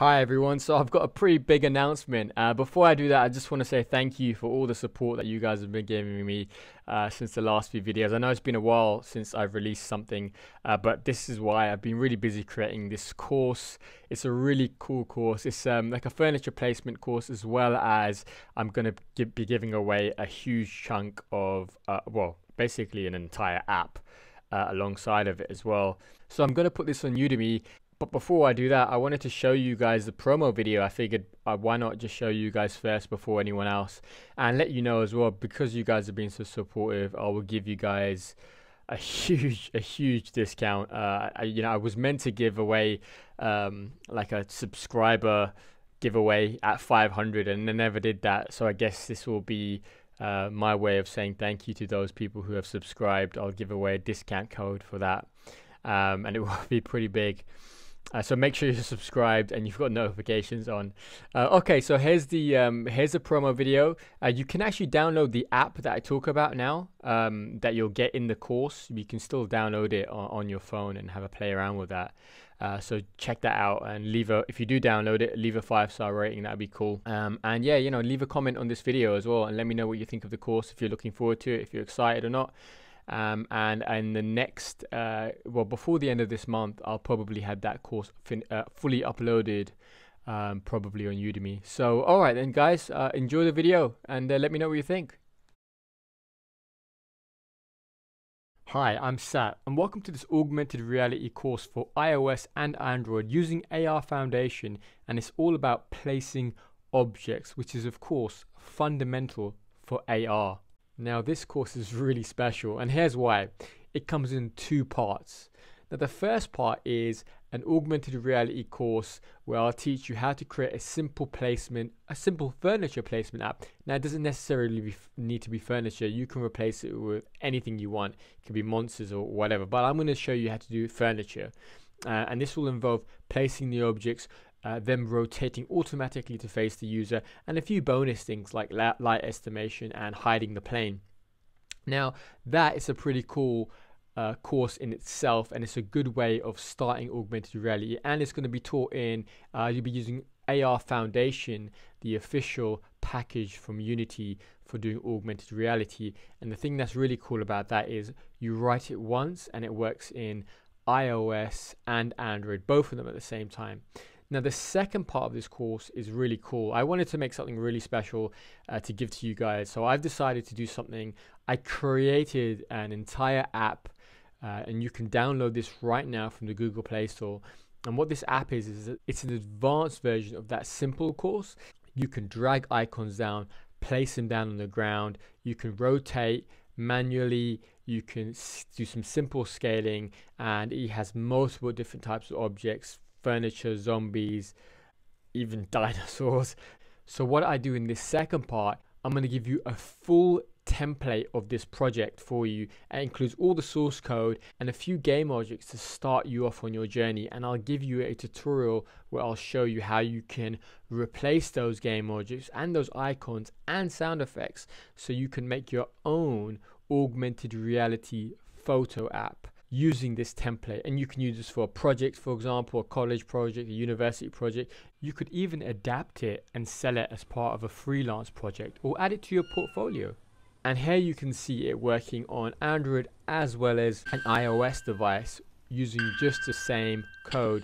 Hi everyone, so I've got a pretty big announcement. Before I do that, I just want to say thank you for all the support that you guys have been giving me since the last few videos. I know it's been a while since I've released something, but this is why I've been really busy creating this course. It's a really cool course. It's like a furniture placement course, as well as I'm going to be giving away a huge chunk of, well, basically an entire app alongside of it as well. So I'm going to put this on Udemy. But before I do that, I wanted to show you guys the promo video. I figured why not just show you guys first before anyone else, and let you know as well, because you guys have been so supportive, I will give you guys a huge discount. You know, I was meant to give away like a subscriber giveaway at 500 and I never did that, so I guess this will be my way of saying thank you to those people who have subscribed. I'll give away a discount code for that, and it will be pretty big. So make sure you're subscribed and you've got notifications on. Okay, so here's the promo video. You can actually download the app that I talk about now, that you'll get in the course. You can still download it on your phone and have a play around with that. So check that out, and leave a, if you do download it, leave a 5-star rating. That'd be cool. And yeah, you know, leave a comment on this video as well, and let me know what you think of the course, if you're looking forward to it, if you're excited or not. And the next, well, before the end of this month, I'll probably have that course fully uploaded, probably on Udemy. So, all right then, guys, enjoy the video, and let me know what you think. Hi, I'm Sat, and welcome to this augmented reality course for iOS and Android using AR Foundation, and it's all about placing objects, which is, of course, fundamental for AR. Now, this course is really special, and here's why. It comes in two parts. Now, the first part is an augmented reality course where I'll teach you how to create a simple furniture placement app. Now, it doesn't necessarily need to be furniture. You can replace it with anything you want. It can be monsters or whatever, but I'm going to show you how to do furniture. And this will involve placing the objects, them rotating automatically to face the user, and a few bonus things like light estimation and hiding the plane. Now, that is a pretty cool course in itself, and it's a good way of starting augmented reality, and it's going to be taught in, you'll be using AR Foundation, the official package from Unity for doing augmented reality. And the thing that's really cool about that is you write it once and it works in iOS and Android, both of them at the same time. Now, the second part of this course is really cool. I wanted to make something really special to give to you guys. So I've decided to do something. I created an entire app, and you can download this right now from the Google Play Store. And what this app is it's an advanced version of that simple course. You can drag icons down, place them down on the ground. You can rotate manually. You can do some simple scaling, and it has multiple different types of objects: furniture, zombies, even dinosaurs. So what I do in this second part, I'm going to give you a full template of this project for you. It includes all the source code and a few game objects to start you off on your journey, and I'll give you a tutorial where I'll show you how you can replace those game objects and those icons and sound effects, so you can make your own augmented reality photo app using this template. And you can use this for a project, for example, a college project, a university project. You could even adapt it and sell it as part of a freelance project, or add it to your portfolio. And here you can see it working on Android as well as an iOS device using just the same code.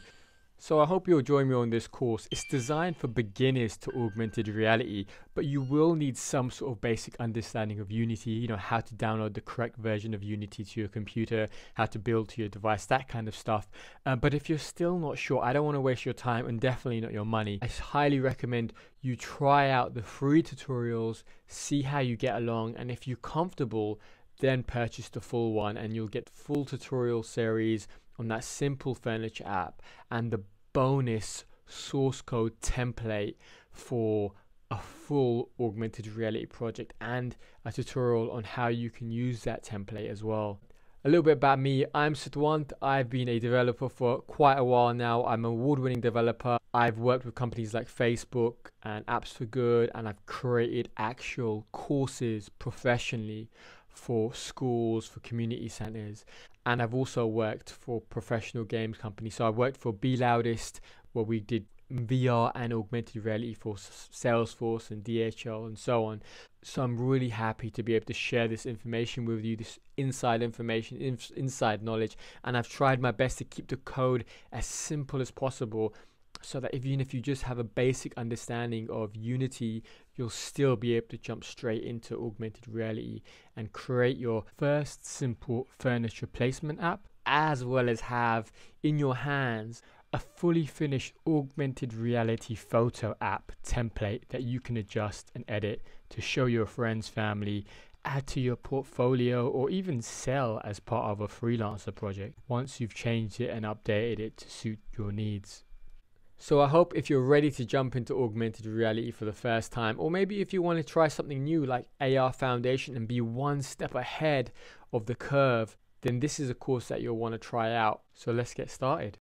So I hope you'll join me on this course. It's designed for beginners to augmented reality, but you will need some sort of basic understanding of Unity, you know, how to download the correct version of Unity to your computer, how to build to your device, that kind of stuff. But if you're still not sure, I don't want to waste your time, and definitely not your money. I highly recommend you try out the free tutorials, see how you get along, and if you're comfortable, then purchase the full one, and you'll get full tutorial series on that simple furniture app and the bonus source code template for a full augmented reality project, and a tutorial on how you can use that template as well. A little bit about me. I'm Satwant. I've been a developer for quite a while now. I'm an award-winning developer. I've worked with companies like Facebook and Apps for Good, and I've created actual courses professionally for schools, for community centers, and I've also worked for professional games companies. So I worked for Be Loudest, where we did VR and augmented reality for Salesforce and DHL and so on. So I'm really happy to be able to share this information with you, this inside information, inside knowledge. And I've tried my best to keep the code as simple as possible, so that even if you just have a basic understanding of Unity, you'll still be able to jump straight into augmented reality and create your first simple furniture placement app, as well as have in your hands a fully finished augmented reality photo app template that you can adjust and edit to show your friends, family, add to your portfolio, or even sell as part of a freelancer project once you've changed it and updated it to suit your needs. So I hope if you're ready to jump into augmented reality for the first time, or maybe if you want to try something new like AR Foundation and be one step ahead of the curve, then this is a course that you'll want to try out. So let's get started.